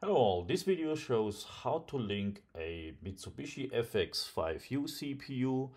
Hello all, this video shows how to link a Mitsubishi FX5U CPU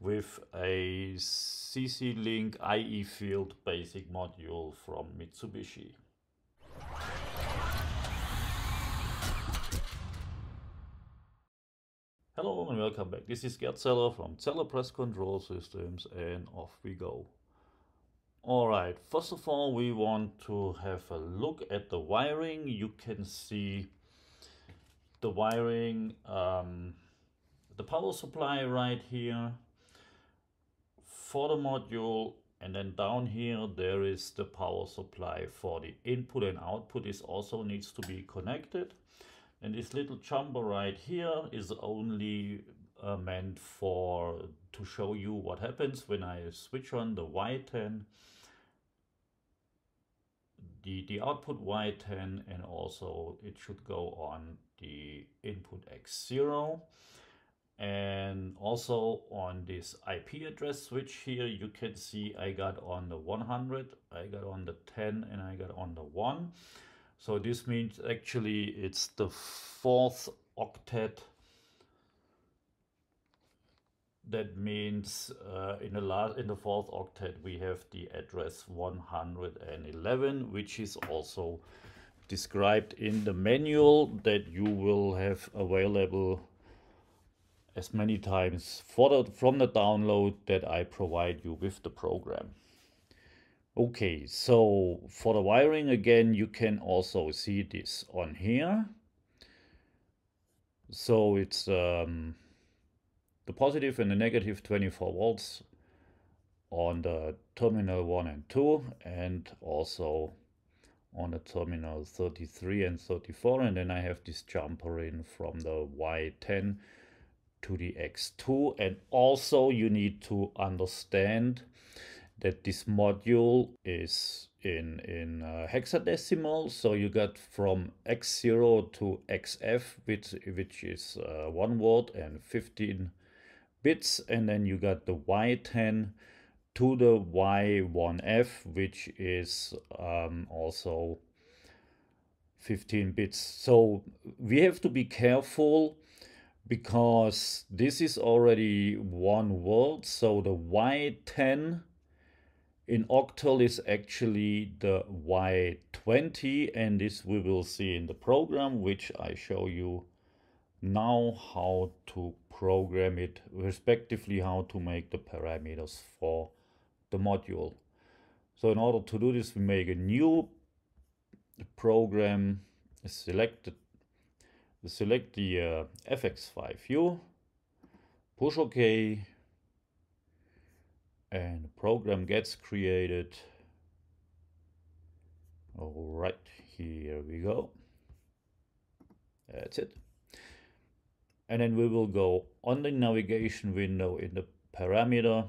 with a CC-Link IE-Field basic module from Mitsubishi. Hello and welcome back. This is Gerhard Zeller from Zeller Press Control Systems and off we go. Alright, first of all we want to have a look at the wiring. You can see the wiring, the power supply right here for the module, and then down here there is the power supply for the input and output. This also needs to be connected, and this little jumper right here is only meant to show you what happens when I switch on the Y10, the output Y10, and also it should go on the input X0, and also on this IP address switch here you can see I got on the 100, I got on the 10, and I got on the 1. So this means actually it's the fourth octet. That means in the fourth octet we have the address 111, which is also described in the manual that you will have available as many times from the download that I provide you with the program. Okay, so for the wiring again, you can also see this on here. So it's the positive and the negative 24 volts on the terminal 1 and 2, and also on the terminal 33 and 34, and then I have this jumper in from the Y10 to the X2. And also you need to understand that this module is in hexadecimal, so you got from X0 to XF, which is 1 word and 15 bits, and then you got the Y10 to the Y1F, which is also 15 bits. So we have to be careful because this is already 1 word, so the Y10 in octal is actually the Y20, and this we will see in the program, which I show you now how to program it, respectively how to make the parameters for the module. So in order to do this, we make a new program, select the FX5U, push OK, and the program gets created. All right, here we go. That's it. And then we will go on the navigation window in the parameter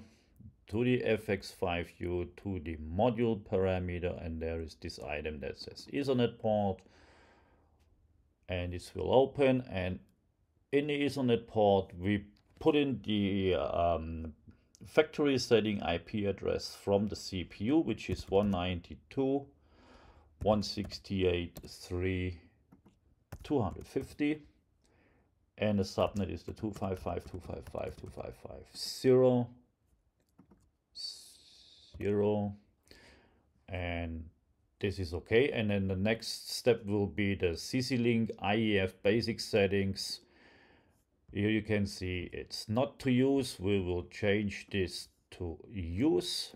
to the FX5U to the module parameter, and there is this item that says Ethernet port, and this will open, and in the Ethernet port we put in the factory setting IP address from the CPU, which is 192.168.3.250, and the subnet is the 255.255.255.0.0, and this is okay. And then the next step will be the CC-Link IEF basic settings. Here you can see it's not to use. We will change this to use.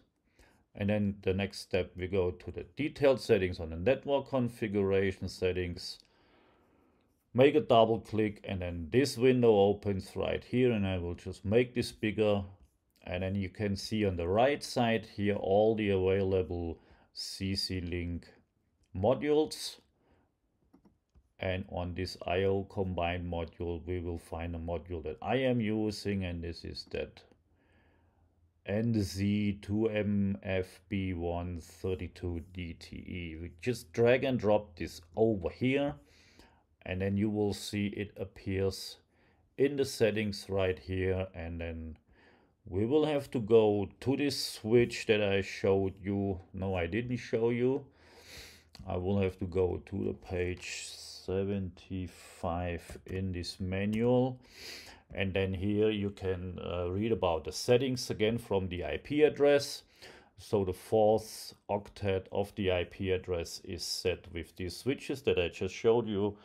And then the next step, we go to the detailed settings on the network configuration settings. Make a double click, and then this window opens right here, and I will just make this bigger. And then you can see on the right side here all the available CC-Link modules. And on this IO combined module, we will find a module that I am using, and this is that NZ2MFB1-32DTE1. We just drag and drop this over here, and then you will see it appears in the settings right here. And then we will have to go to this switch that I showed you. No, I didn't show you. I will have to go to the page 75 in this manual. And then here you can read about the settings again from the IP address. So the fourth octet of the IP address is set with these switches that I just showed you.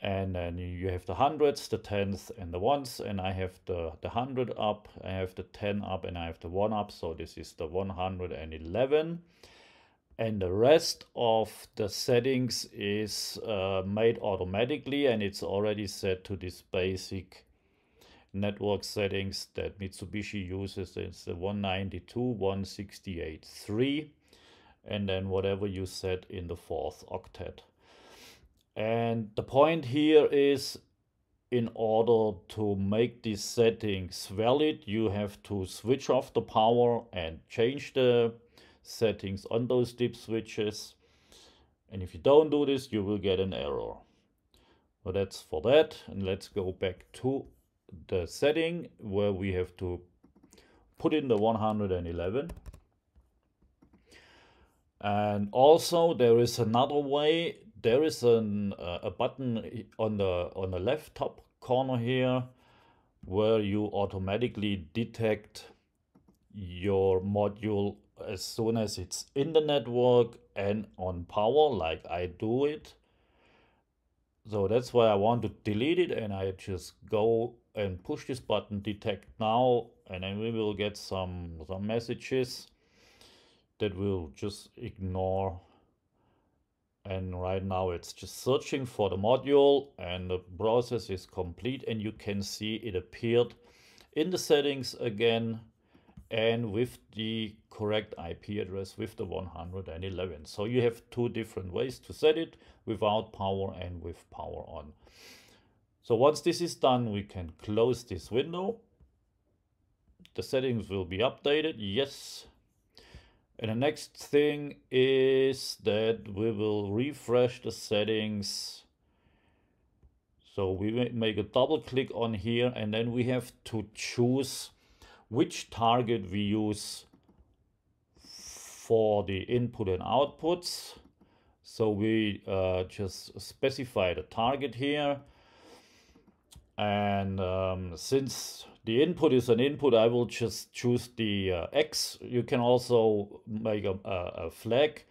And then you have the hundreds, the tens, and the ones. And I have the 100 up, I have the 10 up, and I have the 1 up. So this is the 111. And the rest of the settings is made automatically, and it's already set to this basic network settings that Mitsubishi uses. It's the 192.168.3, and then whatever you set in the fourth octet. And the point here is, in order to make these settings valid, you have to switch off the power and change the settings on those dip switches. And if you don't do this, you will get an error. Well, that's for that. And let's go back to the setting where we have to put in the 111. And also there is another way. There is a button on the left top corner here where you automatically detect your module as soon as it's in the network and on power, like I do it. So that's why I want to delete it, and I just go and push this button, detect now, and then we will get some messages that we'll just ignore. And right now it's just searching for the module, and the process is complete, and you can see it appeared in the settings again and with the correct IP address, with the 111. So you have two different ways to set it, without power and with power on. So once this is done, we can close this window. The settings will be updated, yes. And the next thing is that we will refresh the settings. So we make a double click on here, and then we have to choose which target we use for the input and outputs. So we just specify the target here. And since the input is an input, I will just choose the X. You can also make a flag,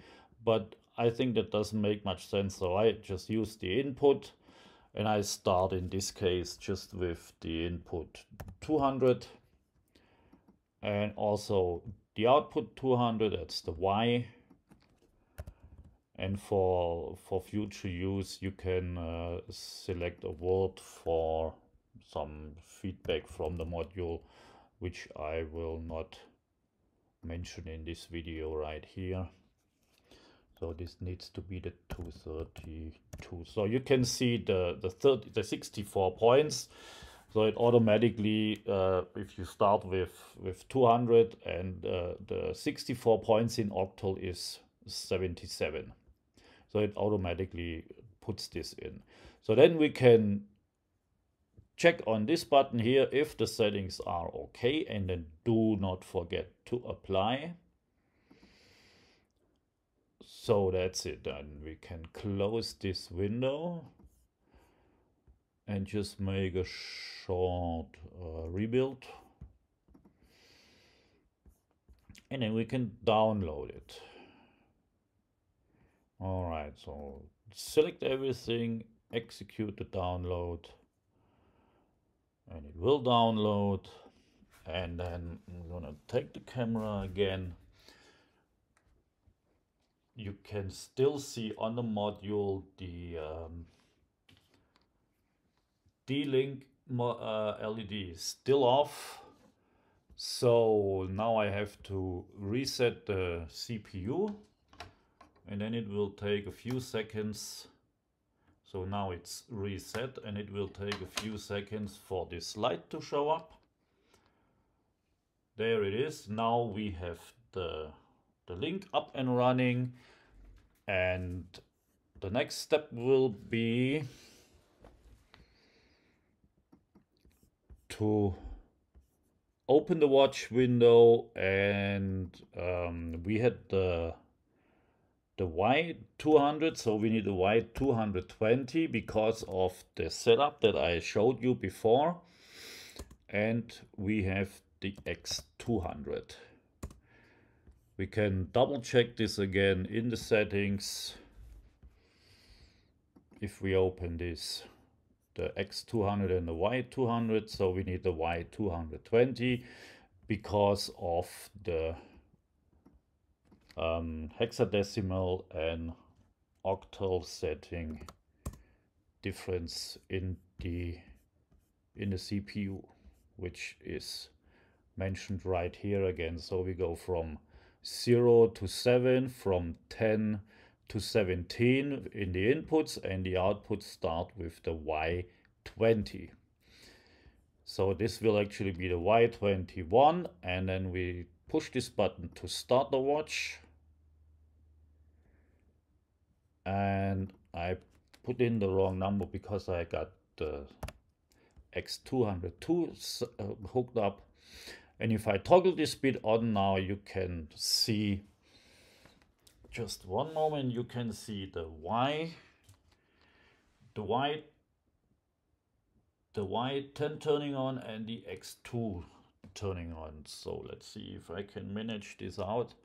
but I think that doesn't make much sense. So I just use the input, and I start in this case just with the input 200, and also the output 200, that's the Y. And for future use, you can select a word for some feedback from the module, which I will not mention in this video right here. So this needs to be the 232. So you can see the 64 points. So it automatically, if you start with 200, and the 64 points in octal is 77. So it automatically puts this in. So then we can check on this button here if the settings are okay, and then do not forget to apply. So that's it. And we can close this window and just make a short rebuild. And then we can download it. All right, so select everything, execute the download, and it will download. And then I'm gonna take the camera again. You can still see on the module the D-Link LED is still off. So now I have to reset the CPU. And then it will take a few seconds. So now it's reset, and it will take a few seconds for this light to show up. There it is. Now we have the link up and running. And the next step will be to open the watch window. And we had the the Y200, so we need a Y220 because of the setup that I showed you before. And we have the X200. We can double check this again in the settings. If we open this, the X200 and the Y200, so we need the Y220 because of the hexadecimal and octal setting difference in the CPU, which is mentioned right here again. So we go from 0 to 7, from 10 to 17 in the inputs, and the outputs start with the Y20. So this will actually be the Y21, and then we push this button to start the watch. And I put in the wrong number because I got the X202 hooked up. And if I toggle this bit on now, you can see, just one moment, you can see the Y10 turning on and the X2 turning on. So let's see if I can manage this out.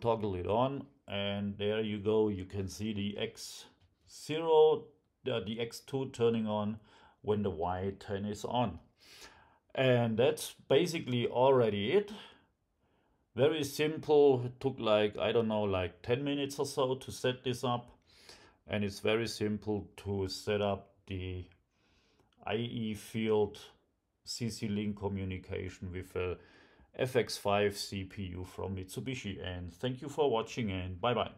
Toggle it on, and there you go. You can see the X2 turning on when the Y10 is on. And that's basically already it. Very simple. It took like, I don't know, like 10 minutes or so to set this up. And it's very simple to set up the IE field CC-Link communication with a FX5 CPU from Mitsubishi. And thank you for watching, and bye-bye.